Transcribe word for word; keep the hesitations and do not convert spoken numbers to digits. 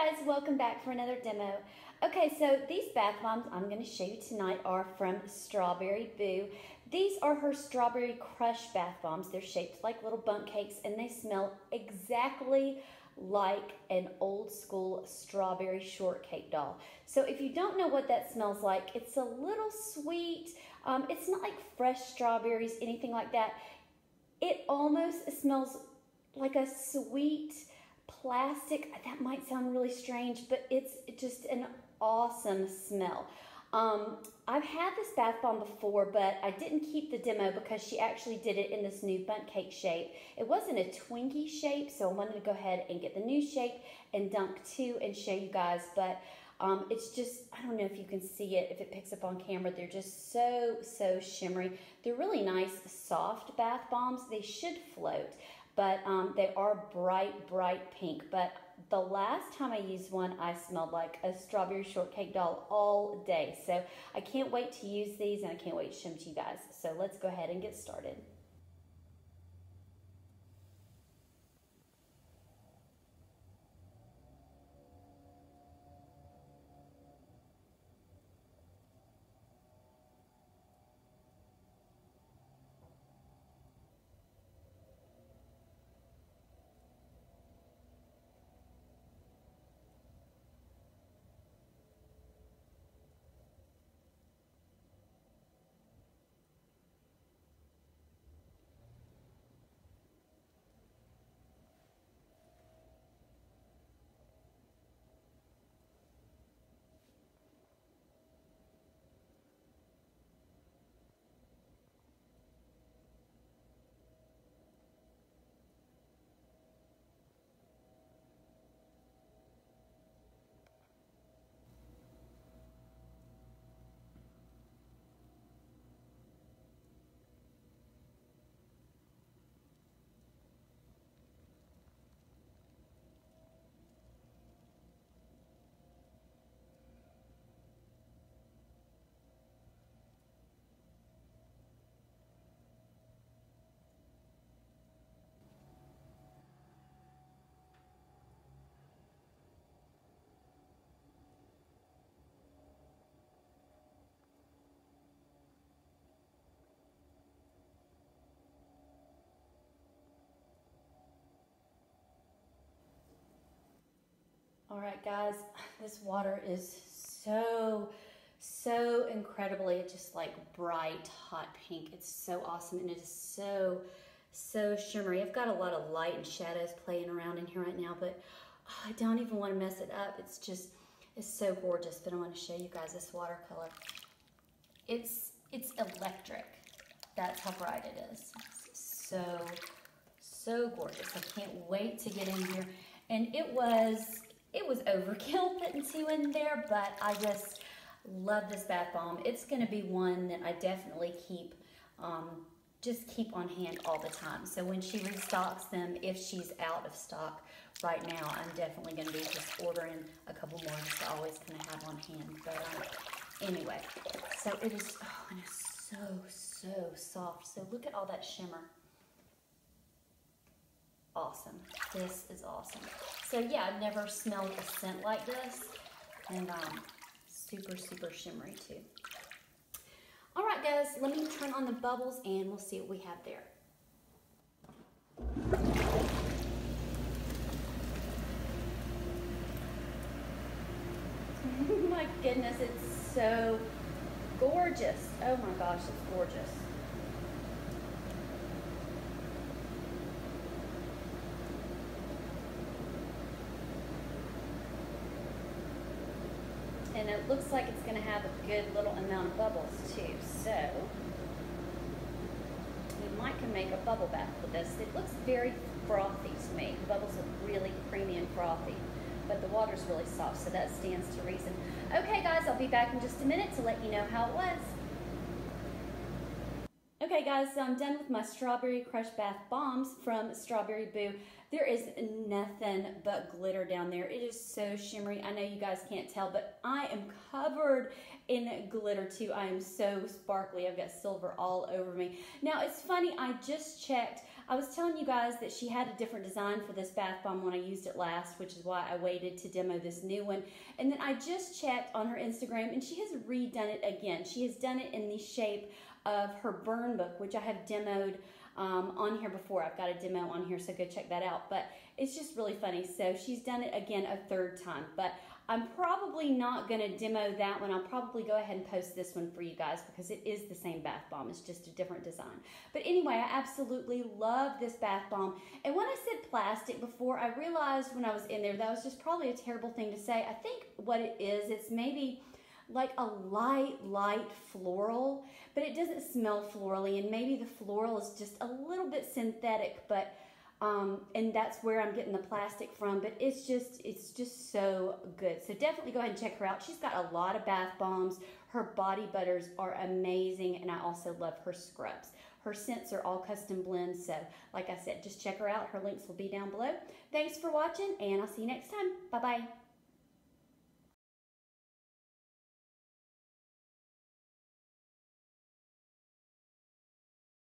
Hey guys, welcome back for another demo. Okay, so these bath bombs I'm going to show you tonight are from Strawberry Boo. These are her Strawberry Crush bath bombs. They're shaped like little bunk cakes and they smell exactly like an old school Strawberry Shortcake doll. So if you don't know what that smells like, it's a little sweet. Um, it's not like fresh strawberries, anything like that. It almost smells like a sweet plastic. That might sound really strange, but it's just an awesome smell. Um, I've had this bath bomb before, but I didn't keep the demo because she actually did it in this new bundt cake shape. It wasn't a Twinkie shape, so I wanted to go ahead and get the new shape and dunk two and show you guys, but um, it's just, I don't know if you can see it, if it picks up on camera. They're just so, so shimmery. They're really nice, soft bath bombs. They should float. But um, they are bright, bright pink. But the last time I used one, I smelled like a Strawberry Shortcake doll all day. So I can't wait to use these and I can't wait to show them to you guys. So let's go ahead and get started. All right, guys, this water is so, so incredibly just like bright, hot pink. It's so awesome, and it is so, so shimmery. I've got a lot of light and shadows playing around in here right now, but oh, I don't even want to mess it up. It's just, it's so gorgeous, but I want to show you guys this watercolor. It's, it's electric. That's how bright it is. It's so, so gorgeous. I can't wait to get in here, and it was... It was overkill putting two in there, but I just love this bath bomb. It's going to be one that I definitely keep, um, just keep on hand all the time. So when she restocks them, if she's out of stock right now, I'm definitely going to be just ordering a couple more just to always kind of have on hand. But um, anyway, so it is, oh, and it's so, so soft. So look at all that shimmer. Awesome. This is awesome. So yeah, I've never smelled a scent like this, and um, super, super shimmery too. All right, guys, let me turn on the bubbles and we'll see what we have there. My goodness, it's so gorgeous. Oh my gosh, it's gorgeous. And it looks like it's going to have a good little amount of bubbles too, so we might can make a bubble bath with this. It looks very frothy to me. The bubbles are really creamy and frothy, but the water's really soft, so that stands to reason. Okay, guys, I'll be back in just a minute to let you know how it was. Okay, guys, so I'm done with my Strawberry Crush bath bombs from Strawberry Boo. There is nothing but glitter down there. It is so shimmery. I know you guys can't tell, but I am covered in glitter too. I am so sparkly. I've got silver all over me. Now, it's funny, I just checked. I was telling you guys that she had a different design for this bath bomb when I used it last, which is why I waited to demo this new one. And then I just checked on her Instagram, and she has redone it again. She has done it in the shape of her burn book, which I have demoed um, on here before. I've got a demo on here, so go check that out. But it's just really funny. So she's done it again a third time. But I'm probably not going to demo that one. I'll probably go ahead and post this one for you guys because it is the same bath bomb. It's just a different design. But anyway, I absolutely love this bath bomb. And when I said plastic before, I realized when I was in there that was just probably a terrible thing to say. I think what it is, it's maybe like a light, light floral, but it doesn't smell florally. And maybe the floral is just a little bit synthetic, but Um, and that's where I'm getting the plastic from, but it's just, it's just so good. So definitely go ahead and check her out. She's got a lot of bath bombs. Her body butters are amazing, and I also love her scrubs. Her scents are all custom blends, so like I said, just check her out. Her links will be down below. Thanks for watching, and I'll see you next time. Bye-bye.